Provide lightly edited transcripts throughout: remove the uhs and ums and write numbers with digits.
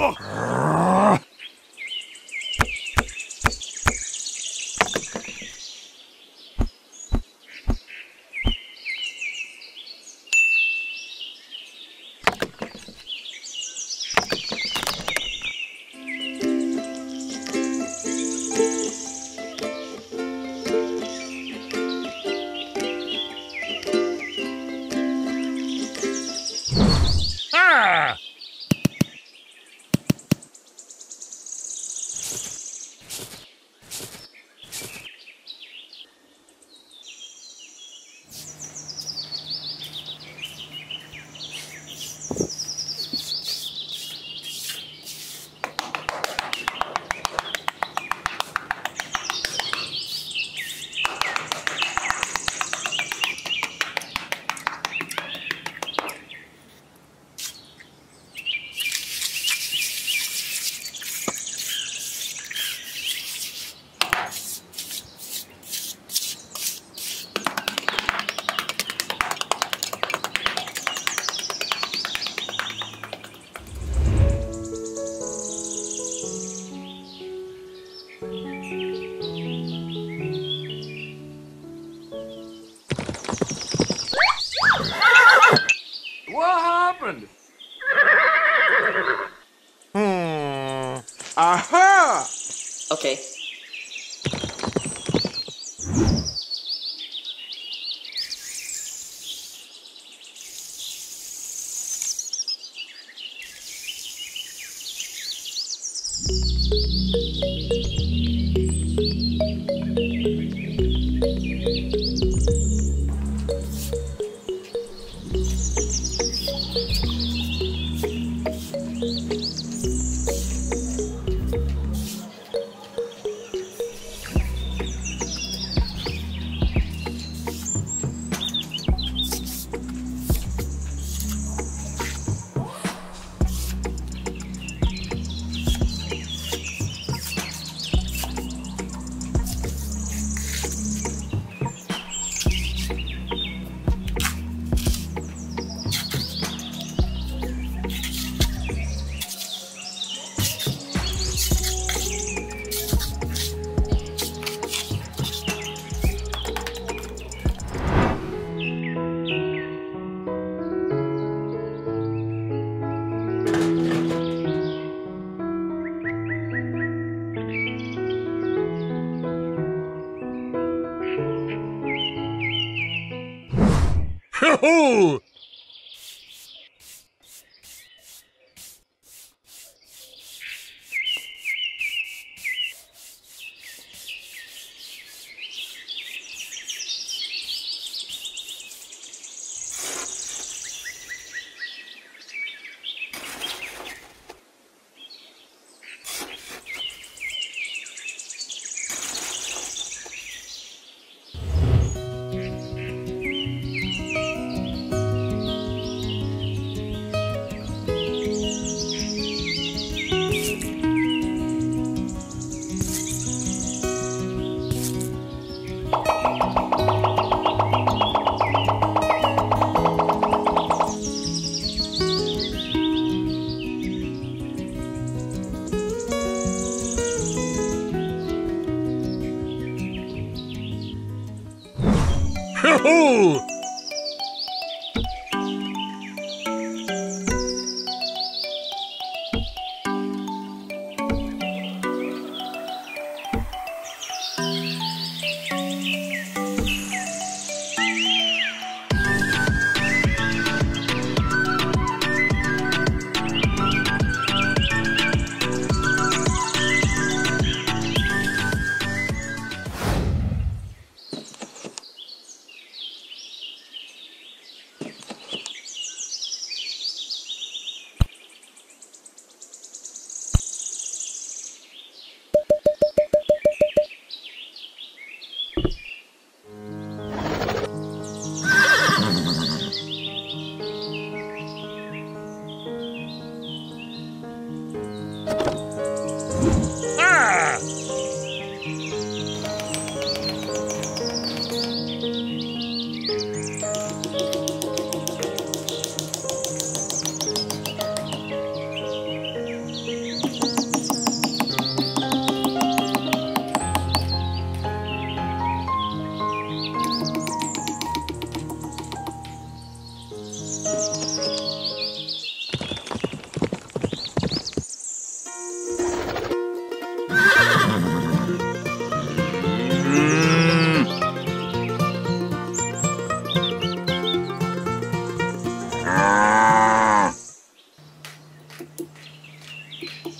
Ho! Okay.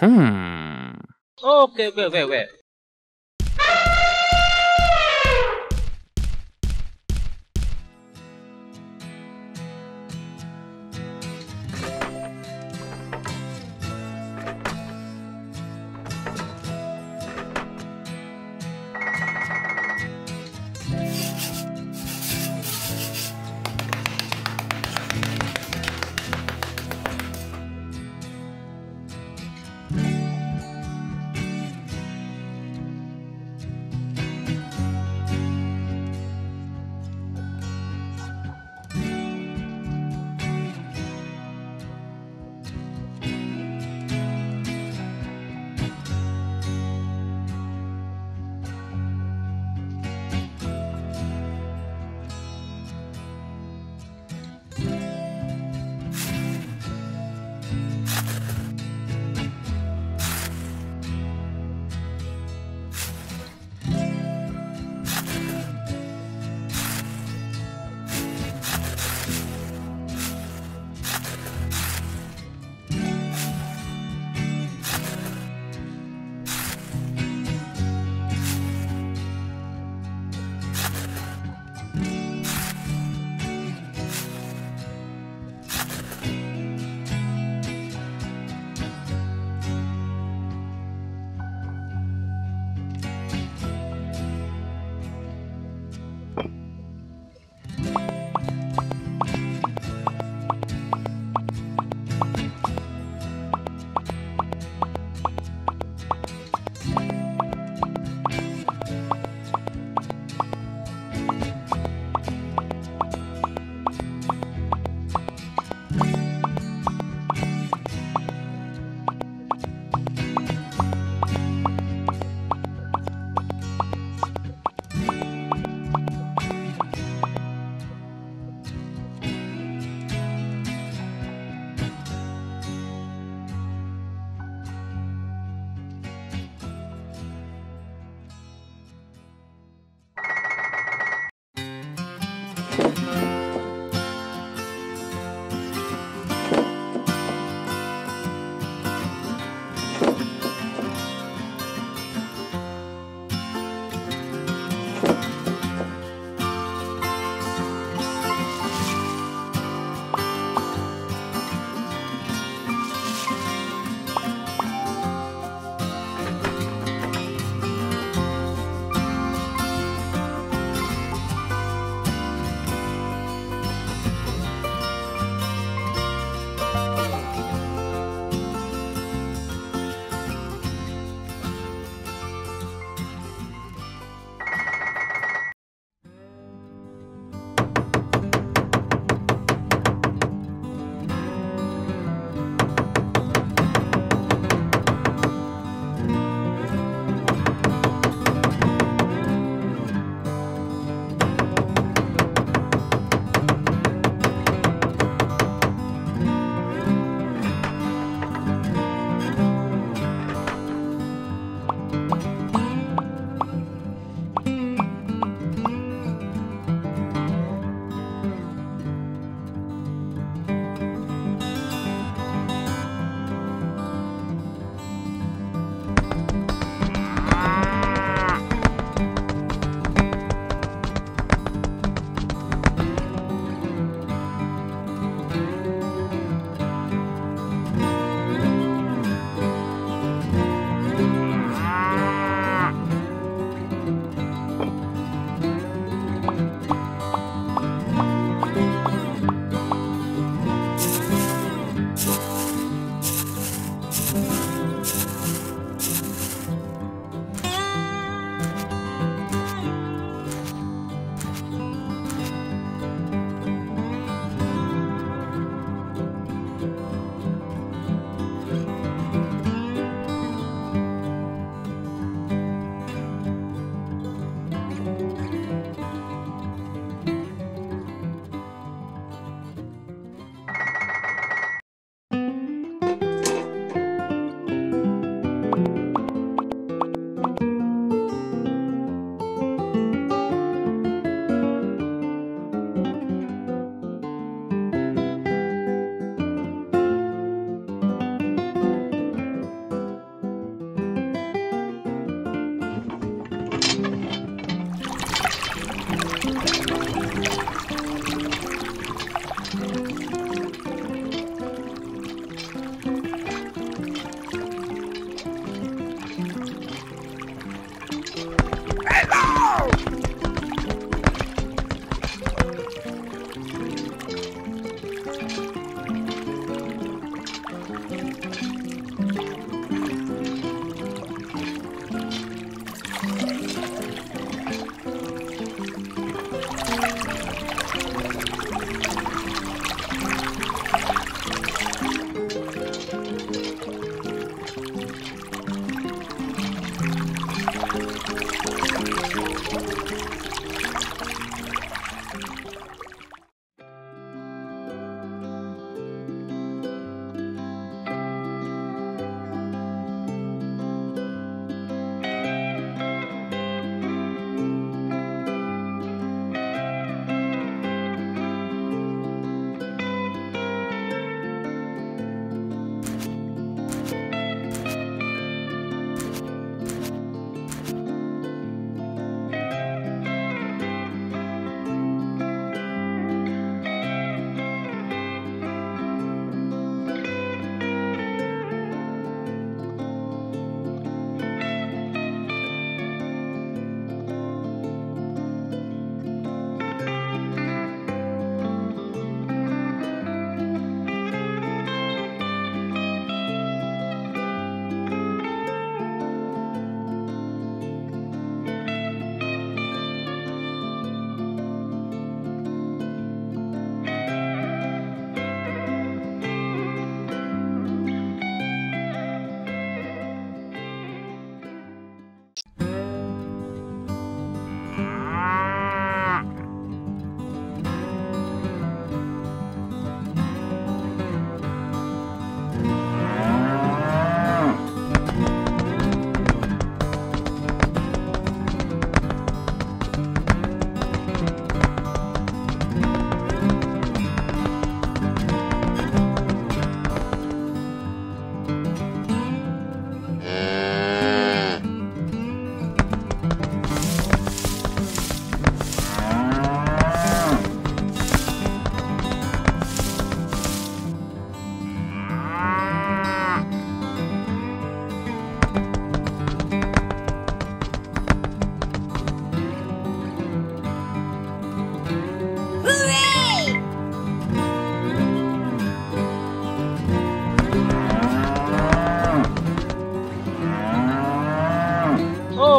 Okay, wait.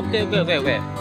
OK。